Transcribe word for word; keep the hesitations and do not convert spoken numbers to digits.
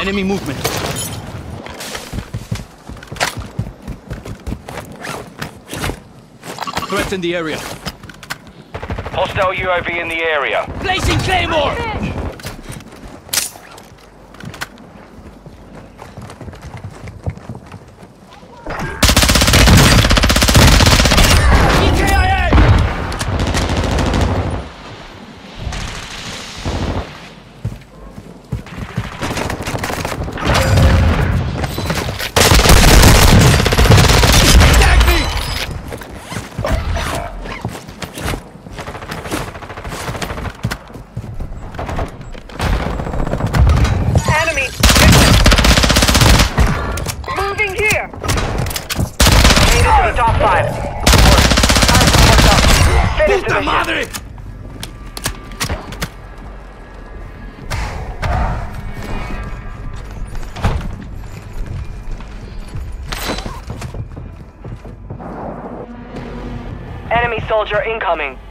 Enemy movement. Threat in the area. Hostile U A V in the area. Placing Claymore! Soldier incoming.